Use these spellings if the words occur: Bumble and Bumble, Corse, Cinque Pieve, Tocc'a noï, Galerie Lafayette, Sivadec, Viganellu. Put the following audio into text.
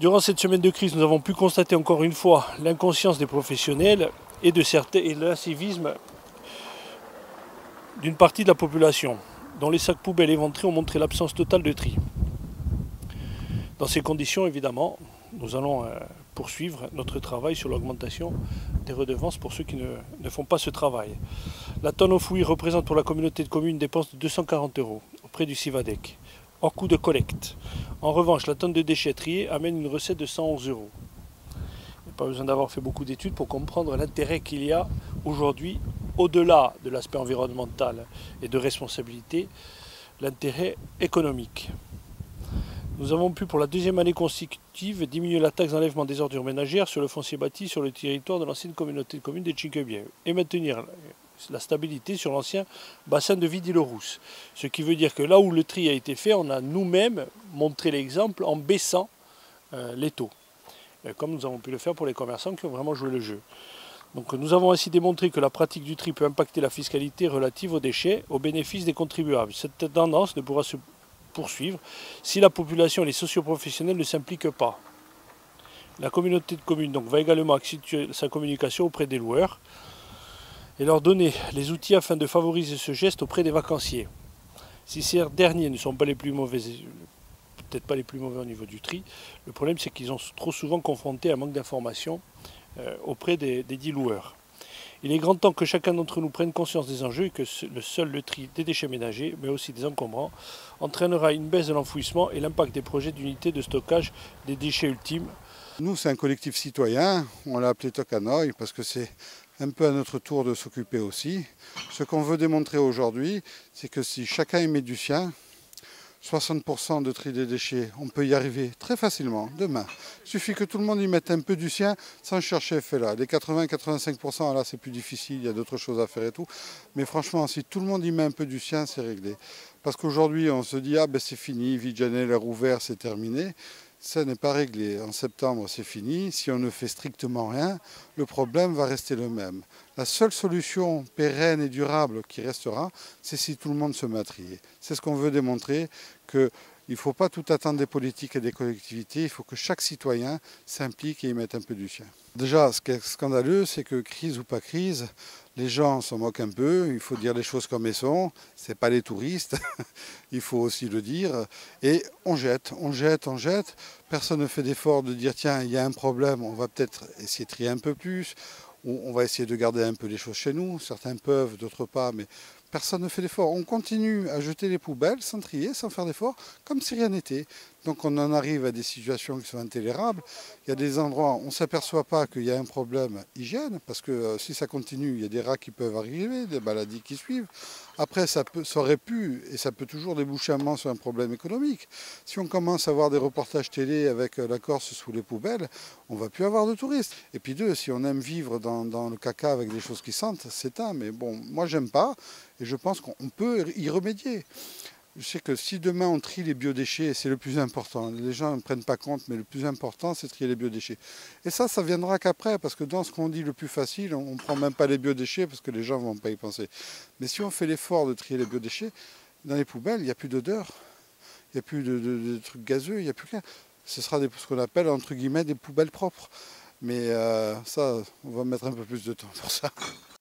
Durant cette semaine de crise, nous avons pu constater encore une fois l'inconscience des professionnels et de certains et l'activisme d'une partie de la population, dont les sacs poubelles éventrés ont montré l'absence totale de tri. Dans ces conditions, évidemment, nous allons poursuivre notre travail sur l'augmentation des redevances pour ceux qui ne font pas ce travail. La tonne au fouillis représente pour la communauté de communes une dépense de 240 € auprès du Sivadec, hors coût de collecte. En revanche, la tonne de déchets triés amène une recette de 111 €. Il n'y a pas besoin d'avoir fait beaucoup d'études pour comprendre l'intérêt qu'il y a aujourd'hui, au-delà de l'aspect environnemental et de responsabilité, l'intérêt économique. Nous avons pu pour la deuxième année consécutive diminuer la taxe d'enlèvement des ordures ménagères sur le foncier bâti sur le territoire de l'ancienne communauté de communes de Cinque Pieve et maintenir la stabilité sur l'ancien bassin de vie d'Île-aux-Rousses. Ce qui veut dire que là où le tri a été fait, on a nous-mêmes montré l'exemple en baissant les taux, comme nous avons pu le faire pour les commerçants qui ont vraiment joué le jeu. Donc, nous avons ainsi démontré que la pratique du tri peut impacter la fiscalité relative aux déchets au bénéfice des contribuables. Cette tendance ne pourra se poursuivre si la population et les socioprofessionnels ne s'impliquent pas. La communauté de communes donc, va également accentuer sa communication auprès des loueurs et leur donner les outils afin de favoriser ce geste auprès des vacanciers. Si ces derniers ne sont pas les plus mauvais, peut-être pas les plus mauvais au niveau du tri, le problème c'est qu'ils sont trop souvent confrontés à un manque d'informations auprès des 10 loueurs. Il est grand temps que chacun d'entre nous prenne conscience des enjeux et que le tri des déchets ménagers, mais aussi des encombrants, entraînera une baisse de l'enfouissement et l'impact des projets d'unités de stockage des déchets ultimes. Nous, c'est un collectif citoyen, on l'a appelé Tocc'a noï parce que c'est un peu à notre tour de s'occuper aussi. Ce qu'on veut démontrer aujourd'hui, c'est que si chacun y met du sien, 60% de tri des déchets, on peut y arriver très facilement demain. Il suffit que tout le monde y mette un peu du sien sans chercher fait là. Les 80-85%, là c'est plus difficile, il y a d'autres choses à faire et tout. Mais franchement, si tout le monde y met un peu du sien, c'est réglé. Parce qu'aujourd'hui, on se dit, ah ben c'est fini, Viganellu, l'air ouvert, c'est terminé. Ça n'est pas réglé. En septembre, c'est fini. Si on ne fait strictement rien, le problème va rester le même. La seule solution pérenne et durable qui restera, c'est si tout le monde se met à trier. C'est ce qu'on veut démontrer, qu'il ne faut pas tout attendre des politiques et des collectivités. Il faut que chaque citoyen s'implique et y mette un peu du sien. Déjà, ce qui est scandaleux, c'est que crise ou pas crise, les gens s'en moquent un peu, il faut dire les choses comme elles sont, ce n'est pas les touristes, il faut aussi le dire. Et on jette, on jette, on jette. Personne ne fait d'effort de dire tiens, il y a un problème, on va peut-être essayer de trier un peu plus, ou on va essayer de garder un peu les choses chez nous. Certains peuvent, d'autres pas, mais personne ne fait d'effort. On continue à jeter les poubelles sans trier, sans faire d'effort, comme si rien n'était. Donc on en arrive à des situations qui sont intolérables. Il y a des endroits où on ne s'aperçoit pas qu'il y a un problème hygiène, parce que si ça continue, il y a des rats qui peuvent arriver, des maladies qui suivent. Après, ça aurait pu, et ça peut toujours déboucher un moment sur un problème économique. Si on commence à avoir des reportages télé avec la Corse sous les poubelles, on ne va plus avoir de touristes. Et puis deux, si on aime vivre dans le caca avec des choses qui sentent, c'est un, mais bon, moi j'aime pas, et je pense qu'on peut y remédier. Je sais que si demain on trie les biodéchets, c'est le plus important. Les gens ne prennent pas compte, mais le plus important, c'est trier les biodéchets. Et ça viendra qu'après, parce que dans ce qu'on dit le plus facile, on ne prend même pas les biodéchets, parce que les gens ne vont pas y penser. Mais si on fait l'effort de trier les biodéchets, dans les poubelles, il n'y a plus d'odeur, il n'y a plus de trucs gazeux, il n'y a plus rien. Ce sera ce qu'on appelle, entre guillemets, des poubelles propres. Mais ça, on va mettre un peu plus de temps pour ça.